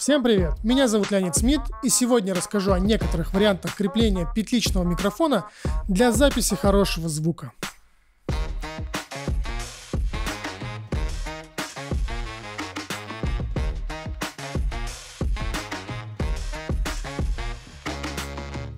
Всем привет! Меня зовут Леонид Смит, и сегодня расскажу о некоторых вариантах крепления петличного микрофона для записи хорошего звука.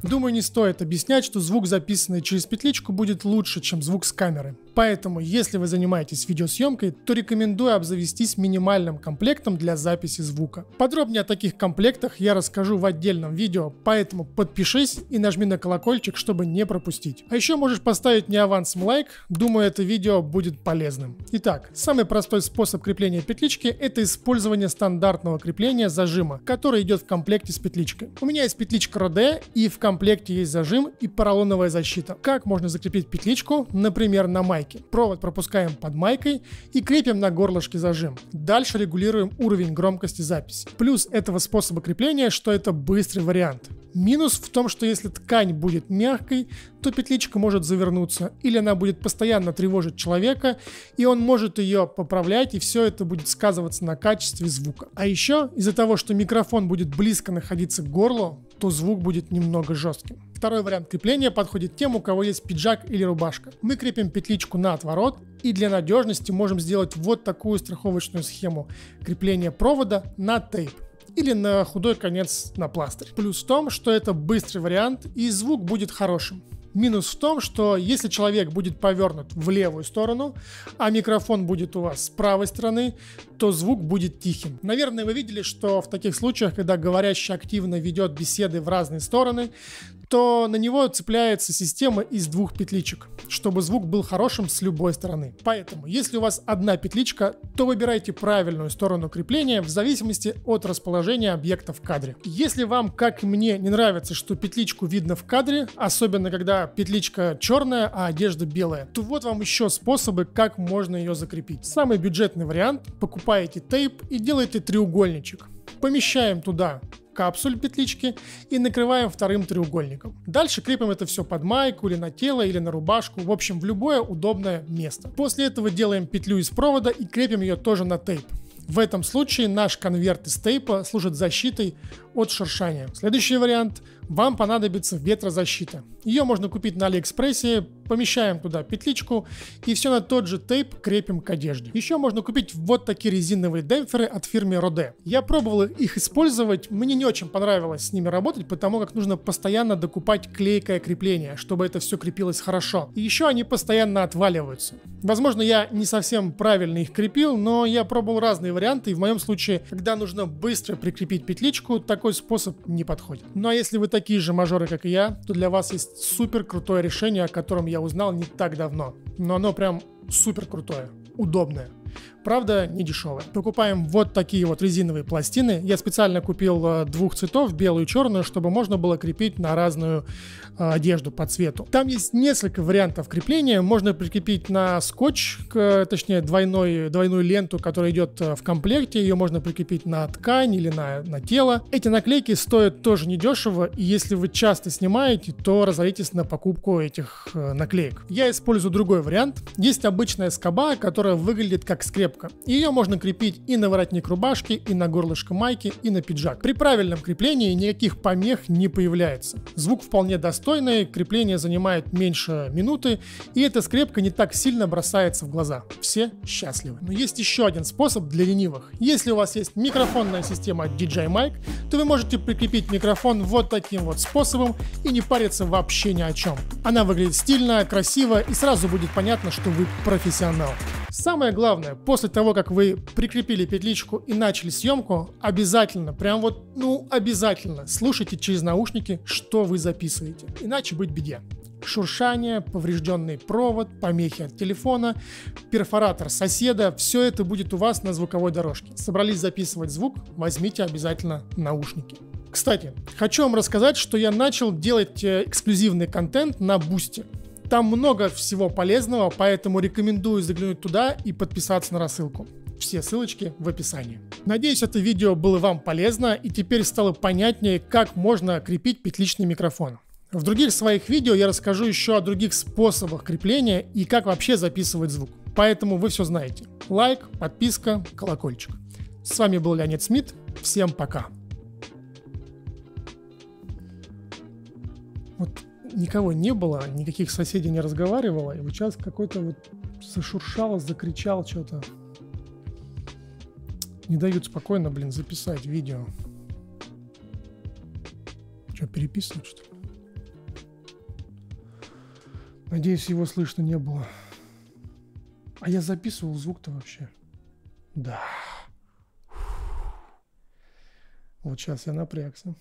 Думаю, не стоит объяснять, что звук, записанный через петличку, будет лучше, чем звук с камеры. Поэтому, если вы занимаетесь видеосъемкой, то рекомендую обзавестись минимальным комплектом для записи звука. Подробнее о таких комплектах я расскажу в отдельном видео, поэтому подпишись и нажми на колокольчик, чтобы не пропустить. А еще можешь поставить мне авансом лайк, думаю, это видео будет полезным. Итак, самый простой способ крепления петлички — это использование стандартного крепления зажима, который идет в комплекте с петличкой. У меня есть петличка род, и в комплекте есть зажим и поролоновая защита. Как можно закрепить петличку, например, на майке? Провод пропускаем под майкой и крепим на горлышке зажим. Дальше регулируем уровень громкости записи. Плюс этого способа крепления, что это быстрый вариант. Минус в том, что если ткань будет мягкой, то петличка может завернуться, или она будет постоянно тревожить человека, и он может ее поправлять, и все это будет сказываться на качестве звука. А еще из-за того, что микрофон будет близко находиться к горлу, то звук будет немного жестким. Второй вариант крепления подходит тем, у кого есть пиджак или рубашка. Мы крепим петличку на отворот и для надежности можем сделать вот такую страховочную схему крепления провода на тейп. Или на худой конец на пластырь. Плюс в том, что это быстрый вариант и звук будет хорошим. Минус в том, что если человек будет повернут в левую сторону, а микрофон будет у вас с правой стороны, то звук будет тихим. Наверное, вы видели, что в таких случаях, когда говорящий активно ведет беседы в разные стороны, то на него цепляется система из двух петличек, чтобы звук был хорошим с любой стороны. Поэтому, если у вас одна петличка, то выбирайте правильную сторону крепления в зависимости от расположения объекта в кадре. Если вам, как и мне, не нравится, что петличку видно в кадре, особенно когда петличка черная, а одежда белая, то вот вам еще способы, как можно ее закрепить. Самый бюджетный вариант: покупаете тейп и делаете треугольничек. Помещаем туда капсуль петлички и накрываем вторым треугольником. Дальше крепим это все под майку или на тело, или на рубашку, в общем, в любое удобное место. После этого делаем петлю из провода и крепим ее тоже на тейп. В этом случае наш конверт из тейпа служит защитой от шуршания. Следующий вариант. Вам понадобится ветрозащита. Ее можно купить на алиэкспрессе. Помещаем туда петличку и все на тот же тейп крепим к одежде. Еще можно купить вот такие резиновые демпферы от фирмы род. Я пробовал их использовать, мне не очень понравилось с ними работать, потому как нужно постоянно докупать клейкое крепление, чтобы это все крепилось хорошо. И еще они постоянно отваливаются. Возможно, я не совсем правильно их крепил, но я пробовал разные варианты, и в моем случае, когда нужно быстро прикрепить петличку, такой способ не подходит. Ну а если вы такие же мажоры, как и я, то для вас есть супер крутое решение, о котором я узнал не так давно, но оно прям супер крутое, удобное. Правда, не дешевое. Покупаем вот такие вот резиновые пластины. Я специально купил двух цветов, белую и черную, чтобы можно было крепить на разную одежду по цвету. Там есть несколько вариантов крепления. Можно прикрепить на скотч, точнее двойную ленту, которая идет в комплекте. Ее можно прикрепить на ткань или на тело. Эти наклейки стоят тоже недешево, и если вы часто снимаете, то разоритесь на покупку этих наклеек. Я использую другой вариант. Есть обычная скоба, которая выглядит как скрепка. Ее можно крепить и на воротник рубашки, и на горлышко майки, и на пиджак. При правильном креплении никаких помех не появляется. Звук вполне достойный, крепление занимает меньше минуты, и эта скрепка не так сильно бросается в глаза. Все счастливы. Но есть еще один способ для ленивых. Если у вас есть микрофонная система DJI Mic, то вы можете прикрепить микрофон вот таким вот способом и не париться вообще ни о чем. Она выглядит стильно, красиво, и сразу будет понятно, что вы профессионал. Самое главное, после того, как вы прикрепили петличку и начали съемку, обязательно, прям вот, ну обязательно слушайте через наушники, что вы записываете, иначе быть беде. Шуршание, поврежденный провод, помехи от телефона, перфоратор соседа — все это будет у вас на звуковой дорожке. Собрались записывать звук, возьмите обязательно наушники. Кстати, хочу вам рассказать, что я начал делать эксклюзивный контент на boosty. Там много всего полезного, поэтому рекомендую заглянуть туда и подписаться на рассылку. Все ссылочки в описании. Надеюсь, это видео было вам полезно и теперь стало понятнее, как можно крепить петличный микрофон. В других своих видео я расскажу еще о других способах крепления и как вообще записывать звук. Поэтому вы все знаете. Лайк, подписка, колокольчик. С вами был Леонид Смит. Всем пока. Вот никого не было, никаких соседей не разговаривало, и вот сейчас какой-то вот зашуршало, закричал что-то. Не дают спокойно, блин, записать видео. Что, переписывать, что ли? Надеюсь, его слышно не было. А я записывал звук-то вообще. Да. Вот сейчас я напрягся.